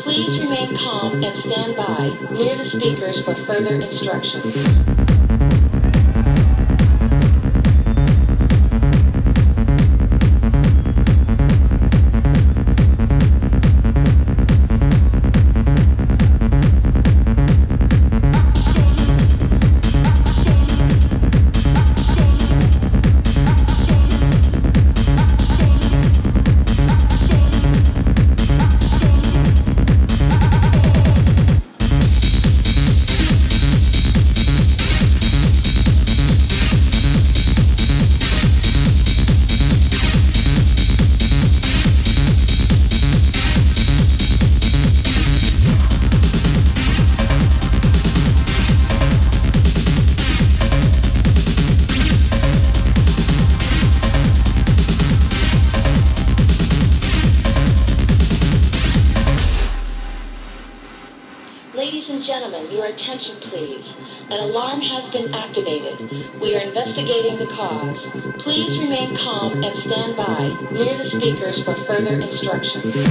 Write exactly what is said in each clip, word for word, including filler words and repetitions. Please remain calm and stand by near the speakers for further instructions. Please remain calm and stand by near the speakers for further instructions.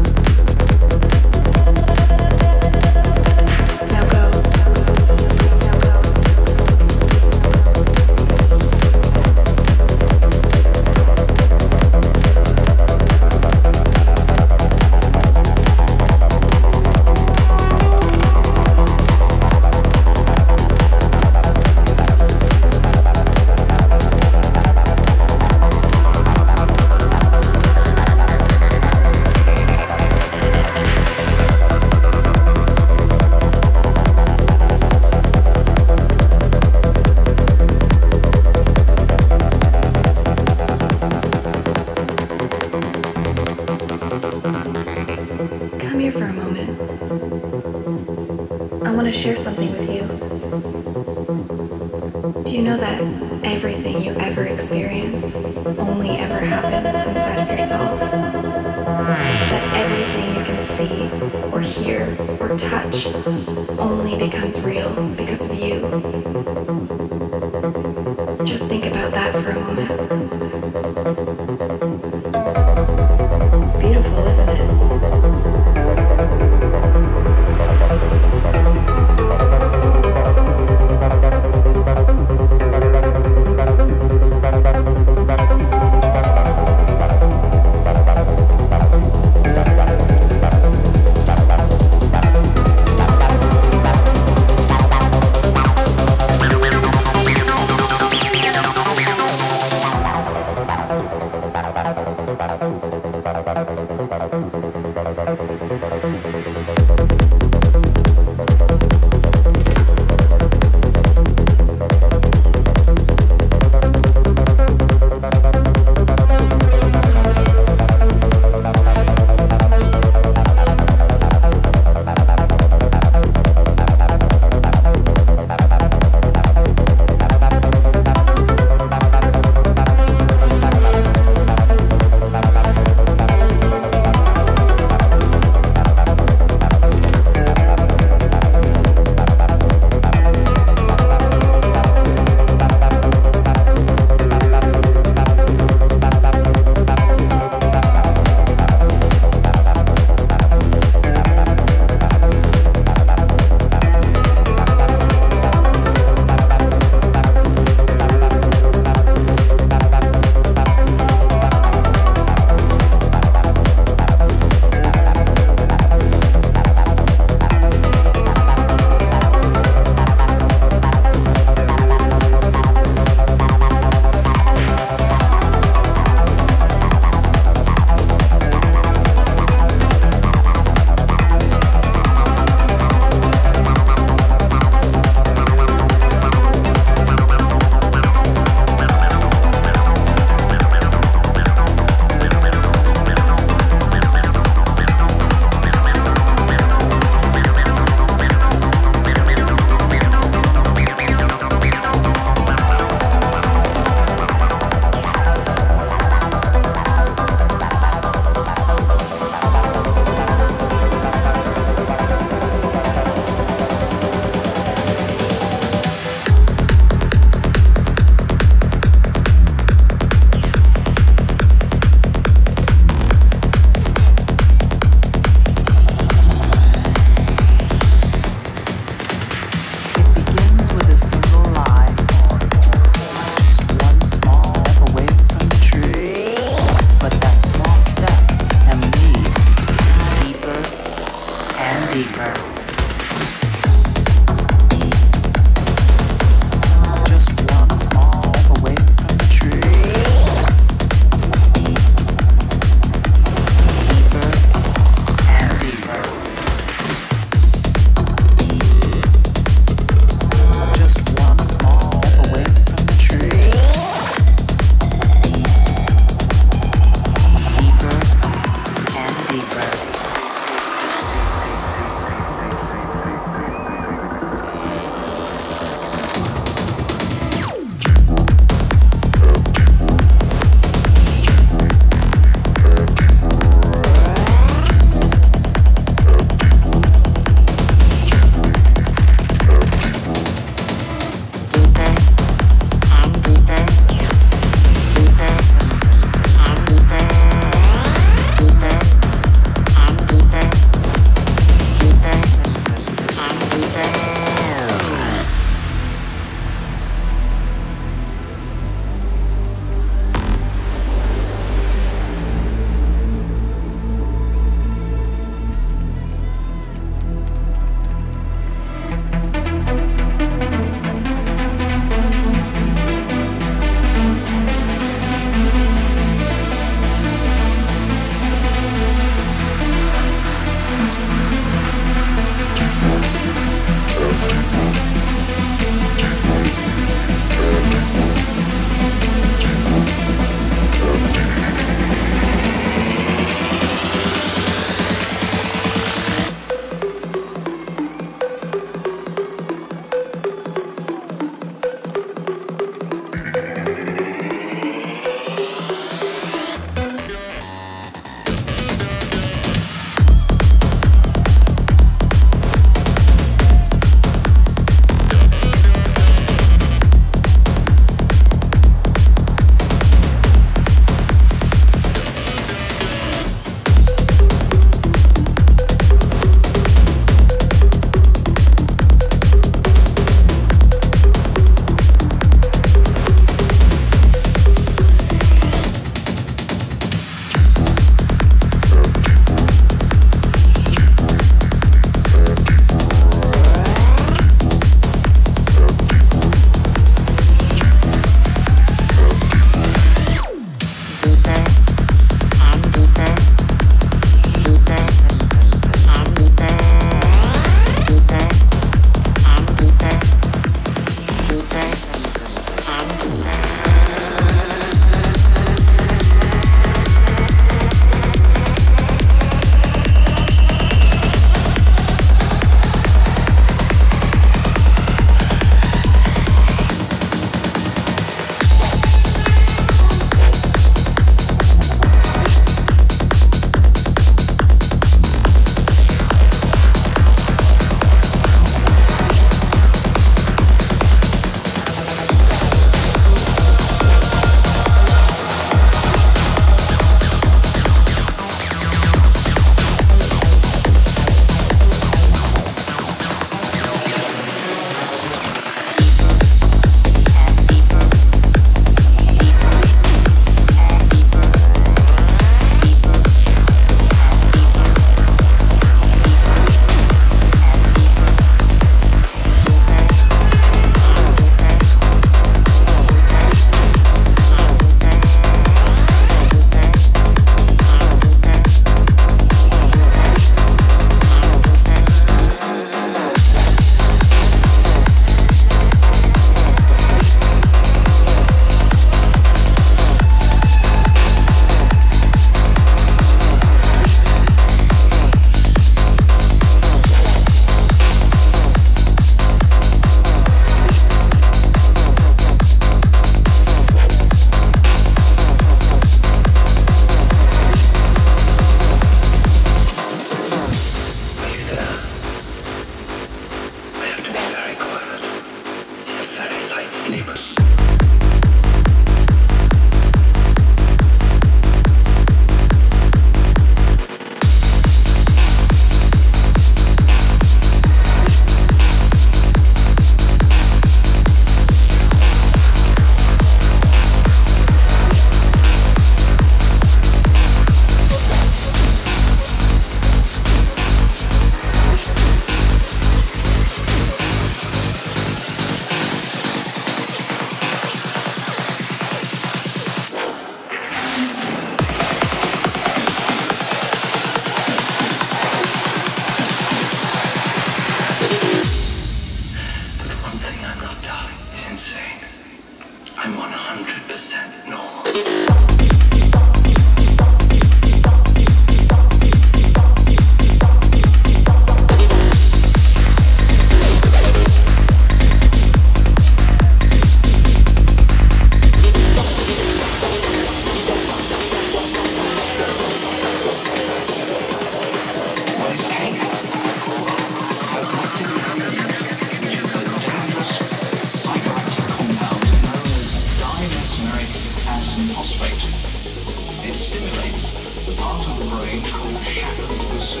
So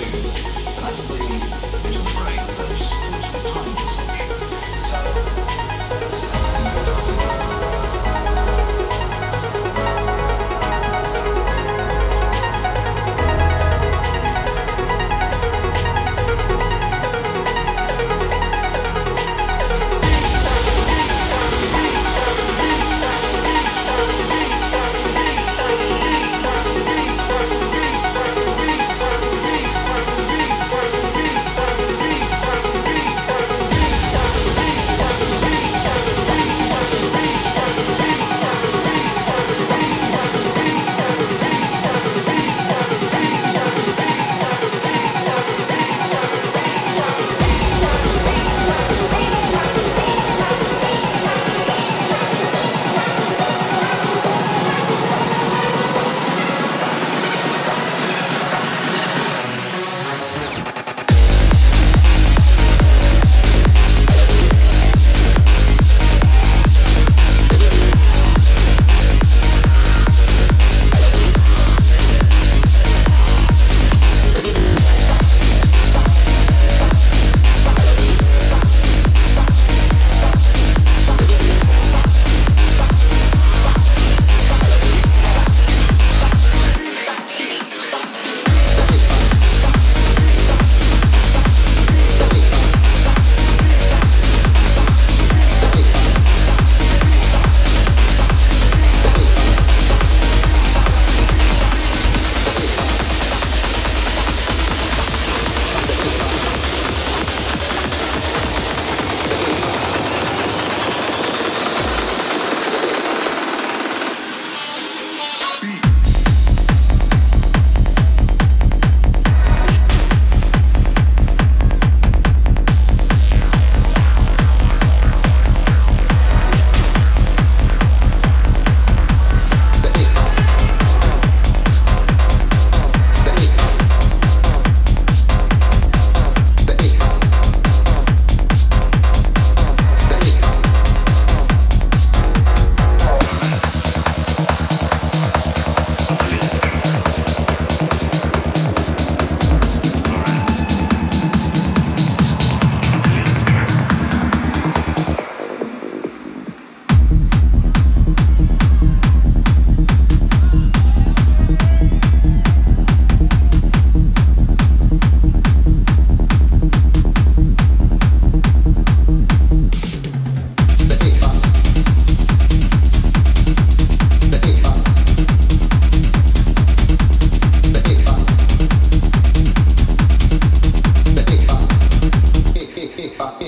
that's the reason brain goes to time perception.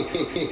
Thank you.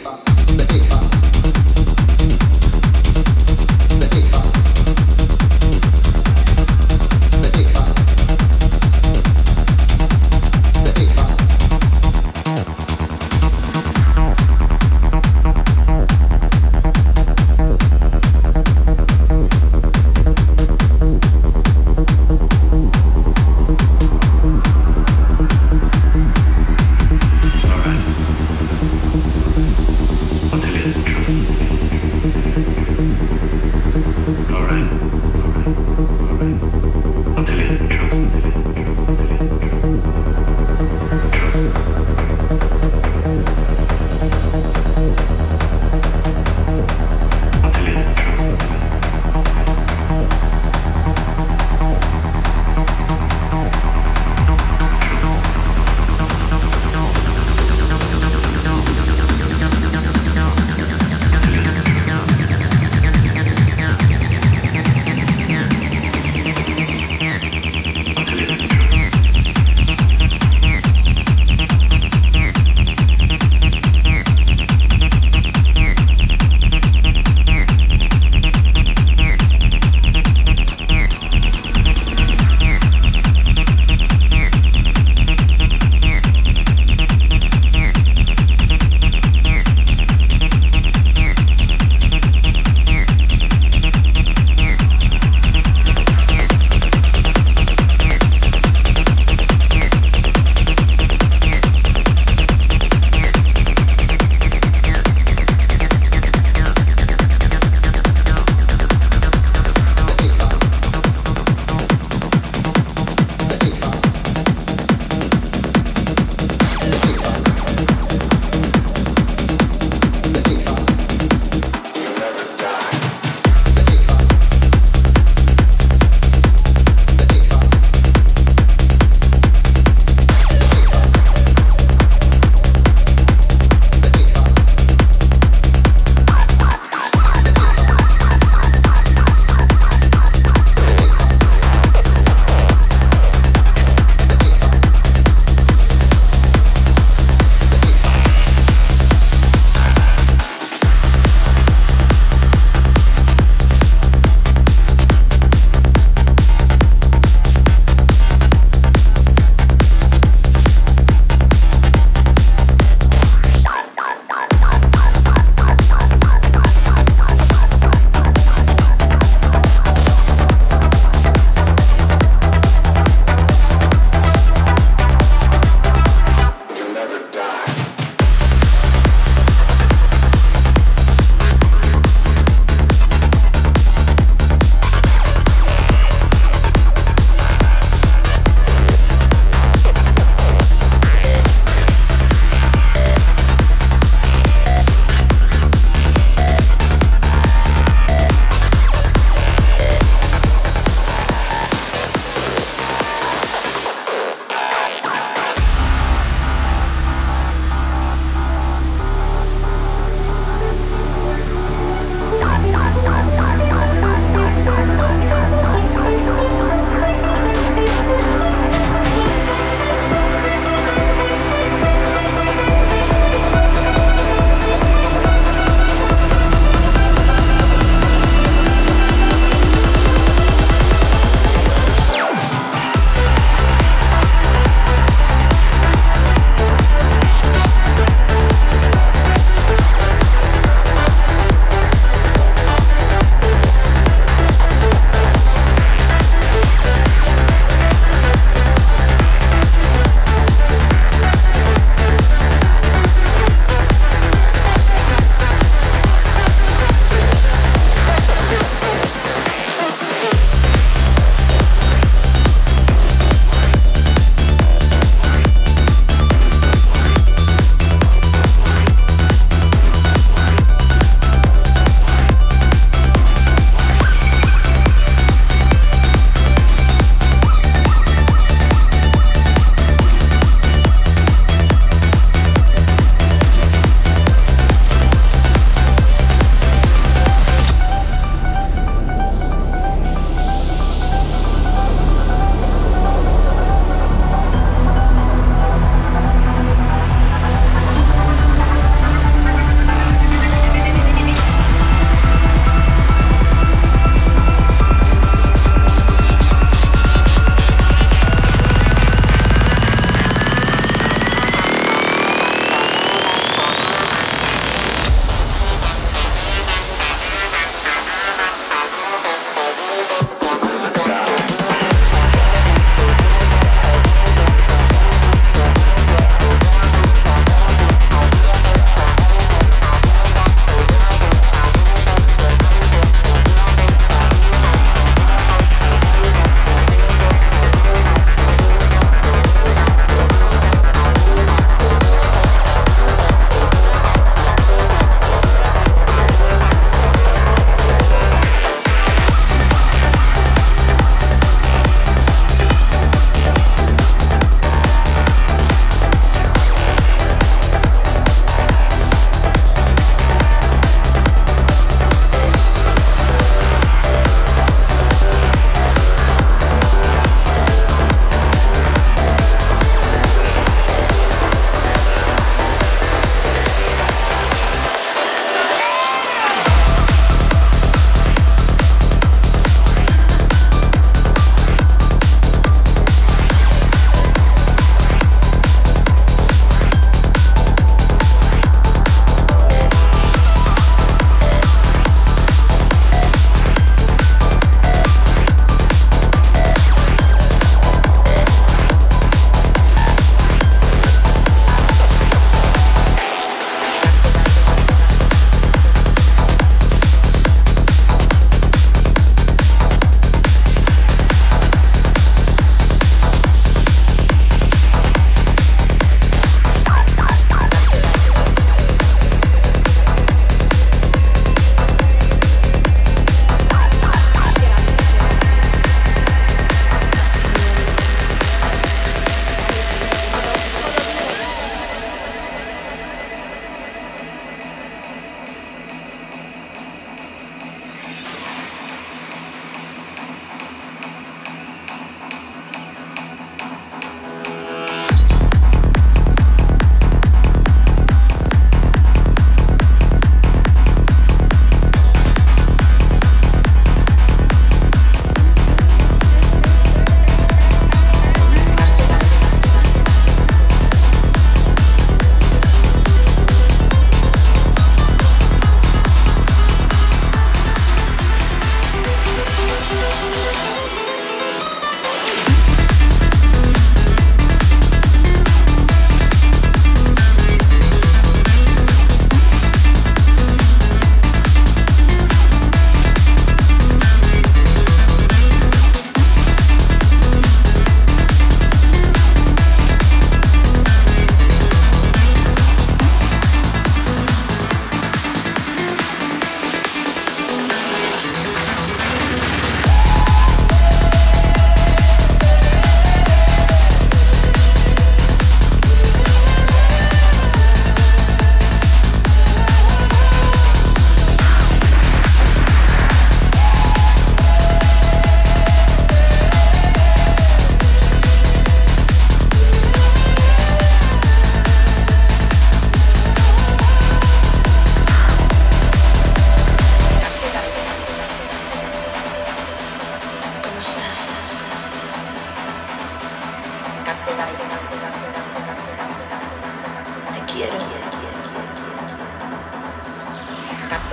quiero. Sacarte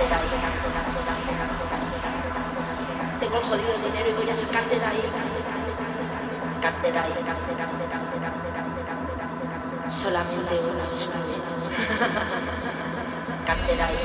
de ahí. Tengo el jodido dinero y voy a sacarte de ahí. Sacarte de ahí. Solamente una vez una vez. Sacarte de ahí.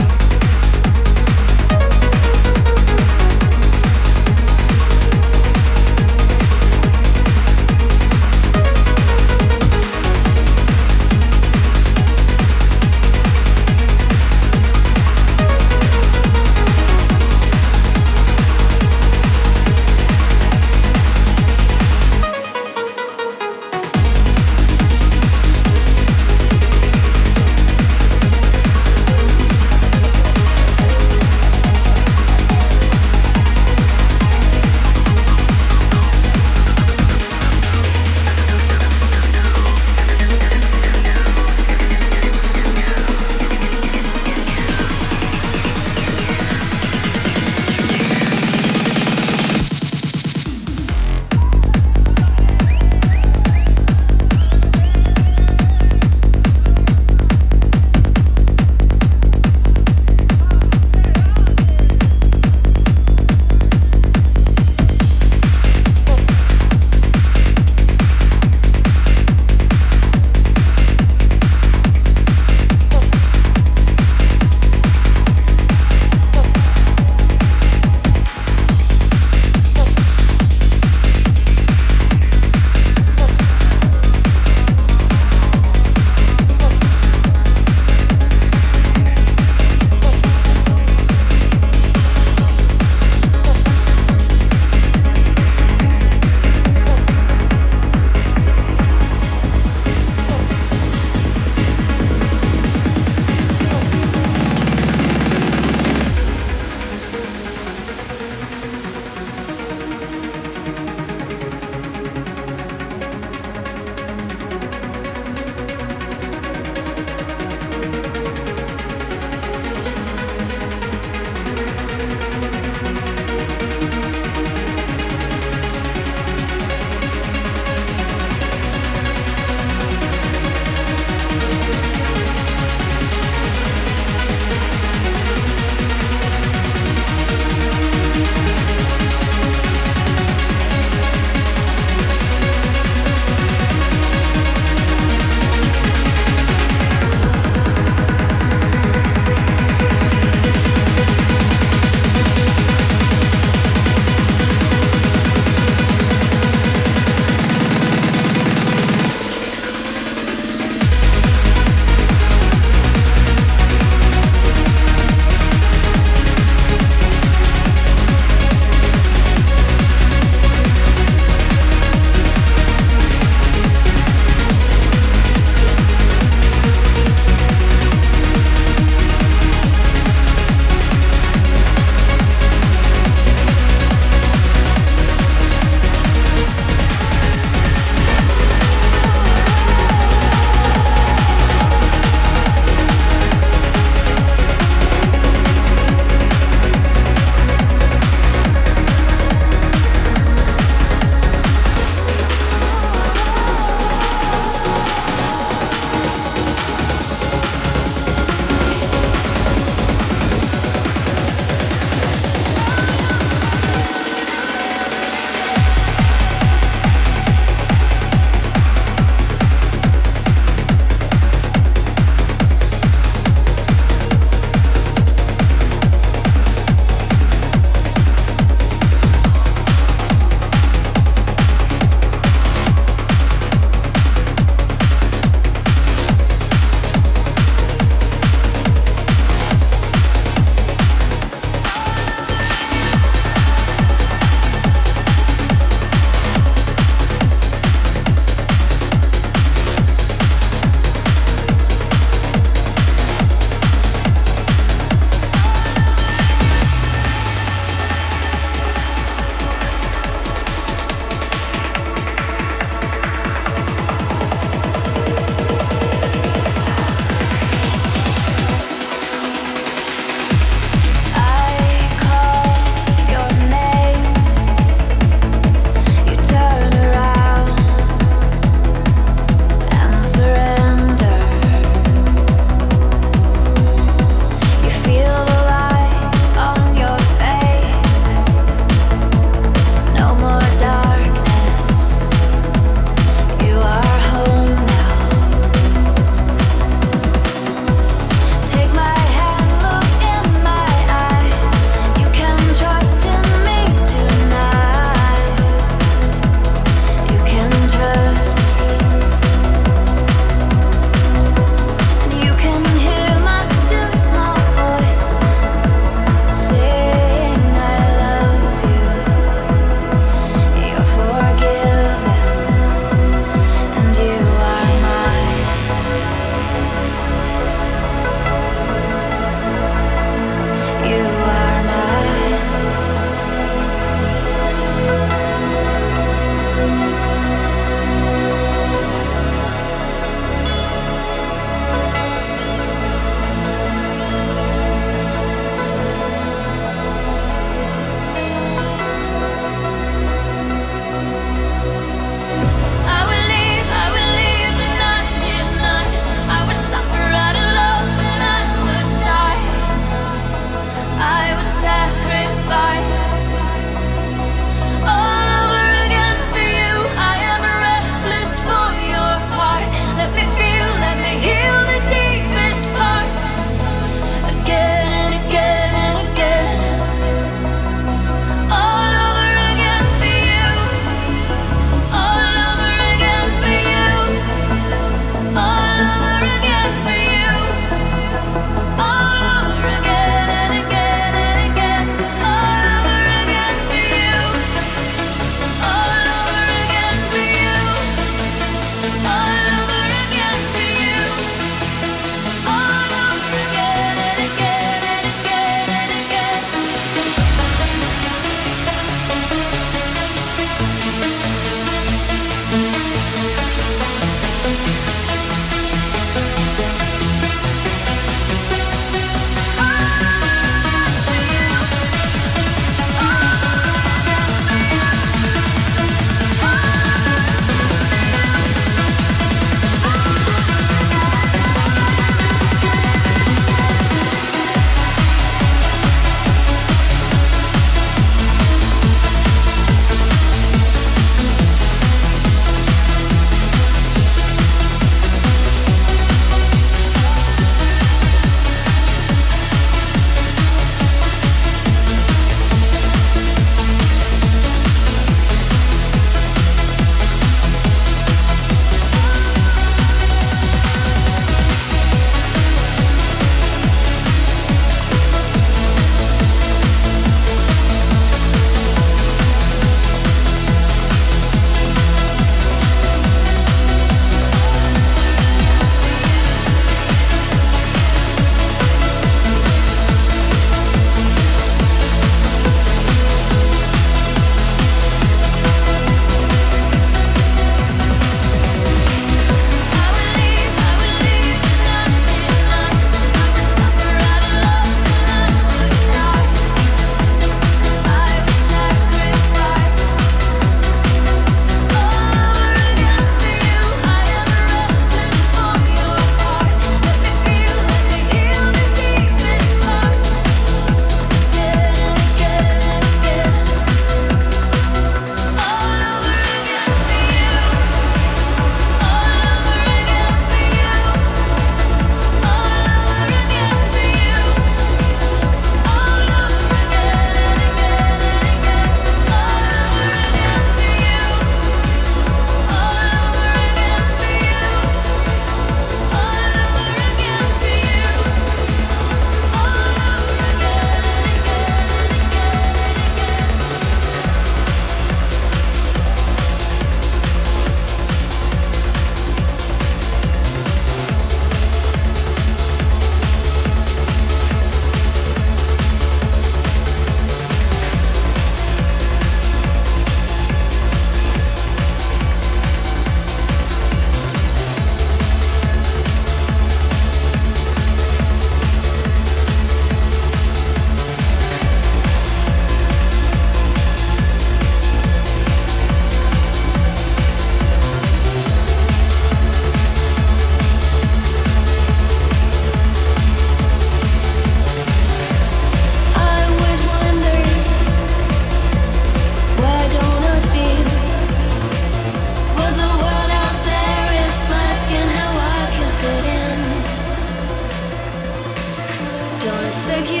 te quiero.